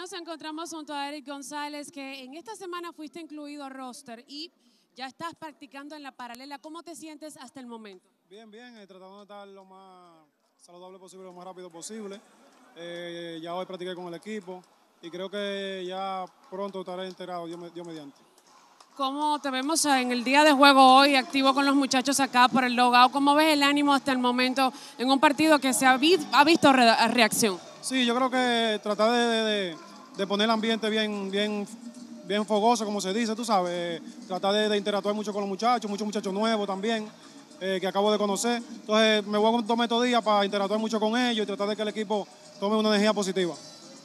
nos encontramos junto a Erik González, que en esta semana fuiste incluido al roster y ya estás practicando en la paralela. ¿Cómo te sientes hasta el momento? Bien, bien, tratando de estar lo más saludable posible, lo más rápido posible. Ya hoy practiqué con el equipo y creo que ya pronto estaré integrado, Dios mediante. ¿Cómo te vemos en el día de juego hoy, activo con los muchachos acá por el logout? ¿Cómo ves el ánimo hasta el momento en un partido que se ha visto reacción? Sí, yo creo que tratar de poner el ambiente bien fogoso, como se dice, tú sabes. Tratar de interactuar mucho con los muchachos, muchos muchachos nuevos también, que acabo de conocer. Entonces me voy a tomar estos días para interactuar mucho con ellos y tratar de que el equipo tome una energía positiva.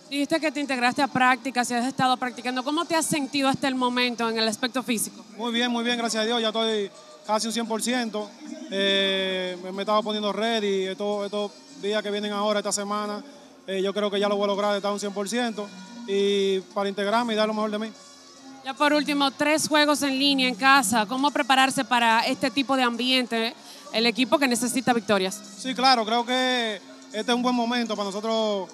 Dijiste que te integraste a prácticas y has estado practicando. ¿Cómo te has sentido hasta el momento en el aspecto físico? Muy bien, gracias a Dios. Ya estoy casi un 100%. Me estaba poniendo ready. Estos días que vienen ahora, esta semana, yo creo que ya lo voy a lograr, estar un 100%. Y para integrarme y dar lo mejor de mí. Ya por último, 3 juegos en línea en casa. ¿Cómo prepararse para este tipo de ambiente? El equipo que necesita victorias. Sí, claro. Creo que este es un buen momento para nosotros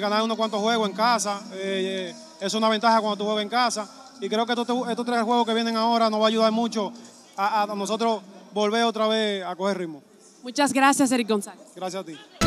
ganar unos cuantos juegos en casa. Es una ventaja cuando tú juegas en casa. Y creo que estos 3 juegos que vienen ahora nos va a ayudar mucho a nosotros volver otra vez a coger ritmo. Muchas gracias, Erik González. Gracias a ti.